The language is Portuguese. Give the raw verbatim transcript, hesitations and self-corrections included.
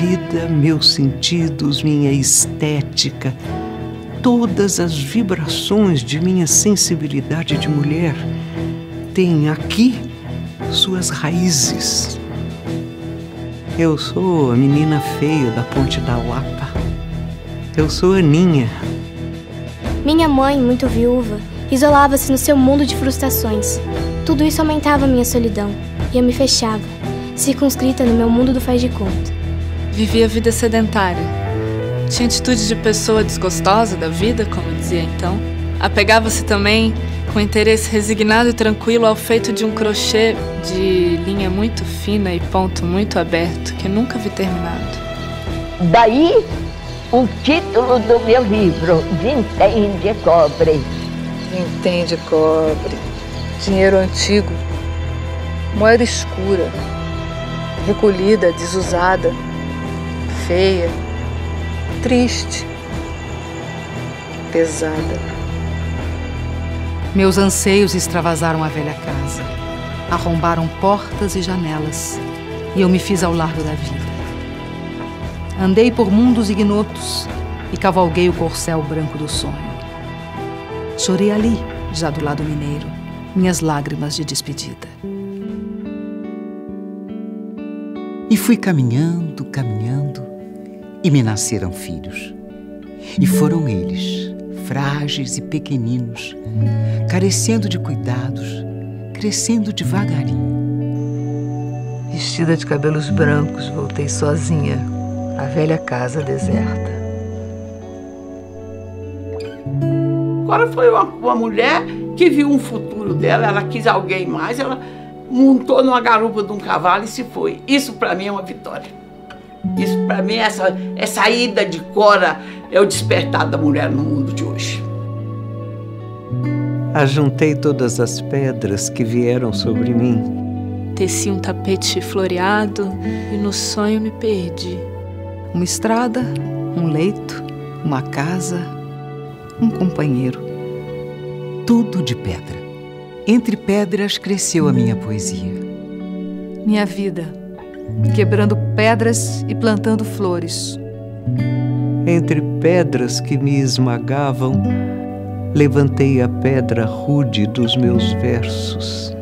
vida, meus sentidos, minha estética, todas as vibrações de minha sensibilidade de mulher têm aqui suas raízes. Eu sou a menina feia da Ponte da Lapa. Eu sou Aninha. Minha mãe, muito viúva, isolava-se no seu mundo de frustrações. Tudo isso aumentava minha solidão e eu me fechava, circunscrita no meu mundo do faz de conta. Vivia a vida sedentária. Tinha atitude de pessoa desgostosa da vida, como dizia então. Apegava-se também com interesse resignado e tranquilo ao feito de um crochê de linha muito fina e ponto muito aberto que nunca vi terminado. Daí o título do meu livro, Vintém de Cobre. Vintém de cobre, dinheiro antigo, moeda escura, recolhida, desusada, feia, triste, pesada. Meus anseios extravasaram a velha casa, arrombaram portas e janelas, e eu me fiz ao largo da vida. Andei por mundos ignotos e cavalguei o corcel branco do sonho. Chorei ali, já do lado mineiro, minhas lágrimas de despedida. E fui caminhando, caminhando, e me nasceram filhos. E foram eles, frágeis e pequeninos, carecendo de cuidados, crescendo devagarinho. Vestida de cabelos brancos, voltei sozinha à velha casa deserta. Agora foi uma, uma mulher que viu um futuro dela, ela quis alguém mais, ela montou numa garupa de um cavalo e se foi. Isso para mim é uma vitória. Isso para mim é essa, essa ida de Cora, é o despertar da mulher no mundo de hoje. Ajuntei todas as pedras que vieram sobre mim. Teci um tapete floreado e no sonho me perdi. Uma estrada, um leito, uma casa, um companheiro. Tudo de pedra. Entre pedras cresceu a minha poesia. Minha vida, quebrando pedras e plantando flores. Entre pedras que me esmagavam, levantei a pedra rude dos meus versos.